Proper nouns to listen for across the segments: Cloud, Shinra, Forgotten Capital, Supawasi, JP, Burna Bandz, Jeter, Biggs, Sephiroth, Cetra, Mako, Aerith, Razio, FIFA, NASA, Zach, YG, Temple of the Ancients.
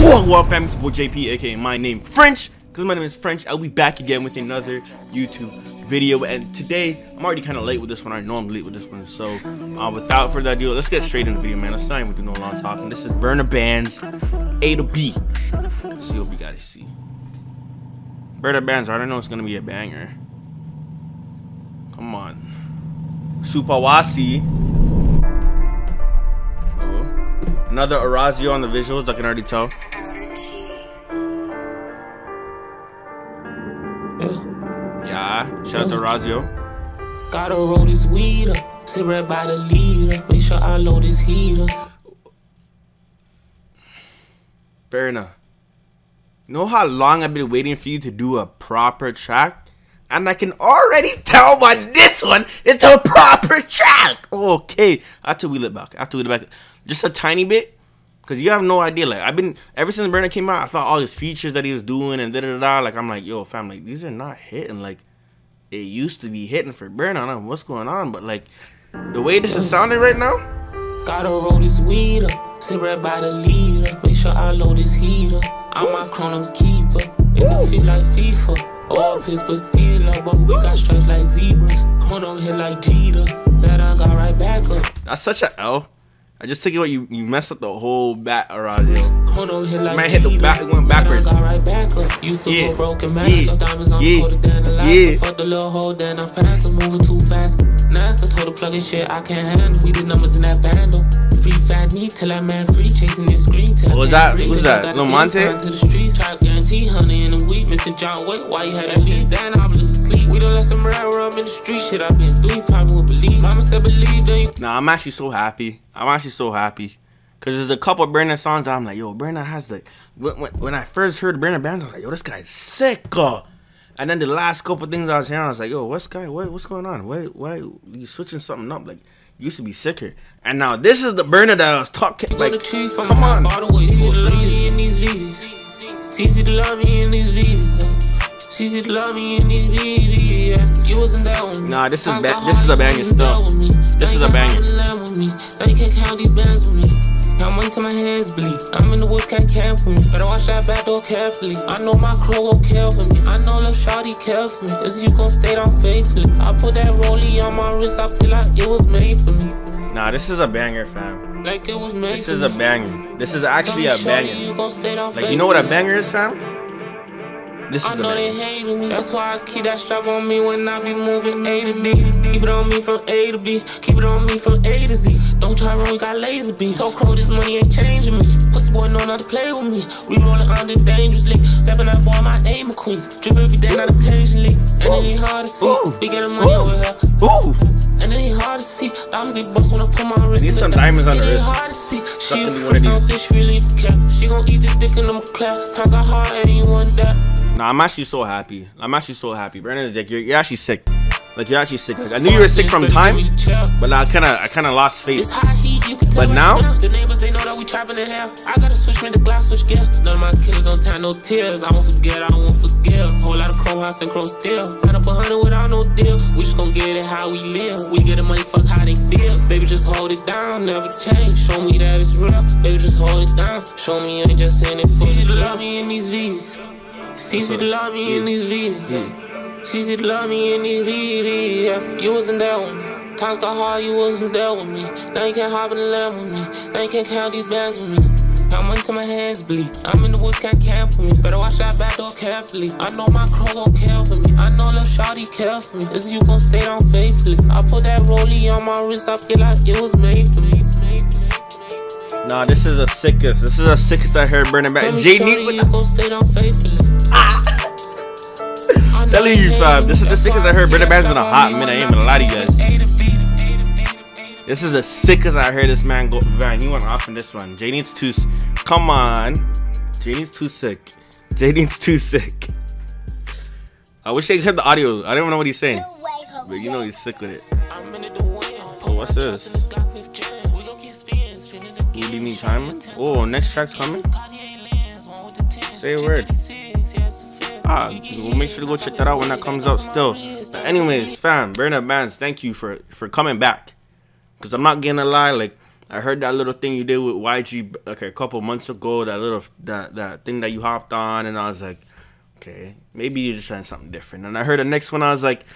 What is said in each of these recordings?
Whoa, fam, it's boy JP, aka my name French, because my name is French. I'll be back again with another YouTube video, and today I'm already kind of late with this one. I know I'm late with this one, so without further ado, let's get straight into the video, man. Let's not even do no long talking. This is Burna Bandz, A to B. Let's see what we gotta see. Burna Bandz, I don't know, it's gonna be a banger. Come on, Supawasi. Another Razio on the visuals, I can already tell. Yeah, shout out to Razio. Gotta roll this weed up, sit right by the leader. Make sure I load this heater. Burna, you know how long I've been waiting for you to do a proper track? And I can already tell by this one, it's a proper track. Okay, I have to wheel it back. I have to wheel it back just a tiny bit, because you have no idea. Like, I've been, ever since Burna came out, I thought all his features that he was doing and da-da-da-da. Like, I'm like, yo, fam, like, these are not hitting. Like, it used to be hitting for Burna. I don't know what's going on, but, like, the way this is sounding right now. Gotta roll this weed up, sit right by the leader. Make sure I load this heater. I'm my chrono's keeper, in the field like FIFA. All pissed but still up, but we got stripes like zebras. Chrono hit like Jeter, that I got right back up. That's such an L. I just took it away, you messed up the whole back, Razio. Chrono hit like man hit the back, it went backwards. That I got right back up. Used to go broken back up, diamonds on the coated than the last. Fuck the little hole, then I'm fast, I'm moving too fast. NASA told the plug and shit I can't handle. We did numbers in that bando. Free fat me till I man free, chasing this green till what was that? What was that? Lil Monte? Honey in the week, Mr. John Wick, why you had that shit down? I was asleep. We don't let some rat rub in the street shit. I've been through, probably would believe. Mama said believe, then you. Nah, I'm actually so happy. I'm actually so happy. Cause there's a couple of Burna songs that I'm like, yo, Burna has like, when I first heard Burna Bandz, I was like, yo, this guy's sick. And then the last couple of things I was hearing, I was like, yo, what's going on? Why you switching something up? Like, you used to be sicker. And now this is the Burna that I was talking. Like, come on. She used to love me in these videos. She used to love me in these videos. You wasn't there with me. Nah, this is a banger stuff. This is a banger. Now you can't count these bands with me. I'm running till my hands bleed. I'm in the woods, can't camp with me. Better watch that back door carefully. I know my crow will care for me. I know love shawty care for me. Is you gon' stay down faithfully? I put that rollie on my wrist. I feel like it was made for me. Nah, this is a banger, fam. Like it was made. This is a banger. This is actually a banger. Like, you know what a banger is, fam? This is a banger. That's why I keep that strap on me when I be moving A to B. Keep it on me from A to B. Keep it on me from A to Z. Don't try wrong, you got lazy B. Don't crow, this money ain't changing me. Pussy boy know not to play with me. We rollin' on this dangerously. Steppin' up boy, my aim of queens. Drip every day, not occasionally. And it ain't hard to see. We get the money over here. And it ain't hard to see. Diamonds bust when I put my wrist. Need some diamonds on the wrist. She was freaking out this relief cap. She gon' eat this dick in them claps. Talk her hard and you want that. Nah, I'm actually so happy. I'm actually so happy. Burna's dick, you're actually sick. Like, you're actually sick. Like, I knew you were sick from time, but I kinda lost faith. But now the neighbors, they know that we trapping in hell. I gotta switch me to glass switch gear. None of my kids don't tie no tears. I won't forget, I won't forgive. Whole lot of chrome house and chrome steel. Not up 100 without no deal. We just gon' get it how we live. We get the money, fuck how they feel. Baby, just hold it down, never change. Show me that it's real. Baby, just hold it down. Show me I ain't just in it for you. She love me in these V's. She love me in these V's. She used to love me in these videos. You wasn't there with me. Times got hard, you wasn't there with me. Now you can't hop in the land with me. Now you can't count these bands with me. I'm until my hands bleed. I'm in the woods, can't camp for me. Better watch that back door carefully. I know my crow gon' care for me. I know lil' shawty care for me. Is you gon' stay down faithfully? I put that rollie on my wrist. I feel like it was made for me. Nah, this is the sickest. This is the sickest I heard Burna Bandz. You gon' stay down faithfully. Telling you, fam, this is the sickest I heard Burna Bandz in a hot minute. I ain't gonna lie to you guys. This is the sickest I heard this man go. Man, he went off in this one. JD's too. Come on, JD's too sick. JD's too sick. I wish they could have the audio. I don't even know what he's saying, but you know he's sick with it. Oh, what's this? You leave me time. Oh, next track's coming. Say a word. We'll make sure to go check that out when that comes out still. But anyways, fam, Burna Bandz, thank you for coming back. Because I'm not gonna lie, like, I heard that little thing you did with YG like a couple months ago, that thing that you hopped on, and I was like, okay, maybe you're just trying something different. And I heard the next one, I was like,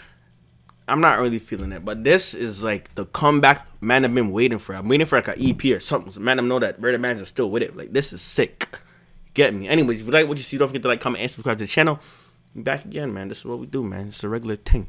I'm not really feeling it. But this is like the comeback, man, I've been waiting for. I'm waiting for like an EP or something. So man, I know that Burna Bandz is still with it. Like, this is sick. Get me. Anyways, if you like what you see, don't forget to like, comment, and subscribe to the channel. I'm back again, man. This is what we do, man. It's a regular thing.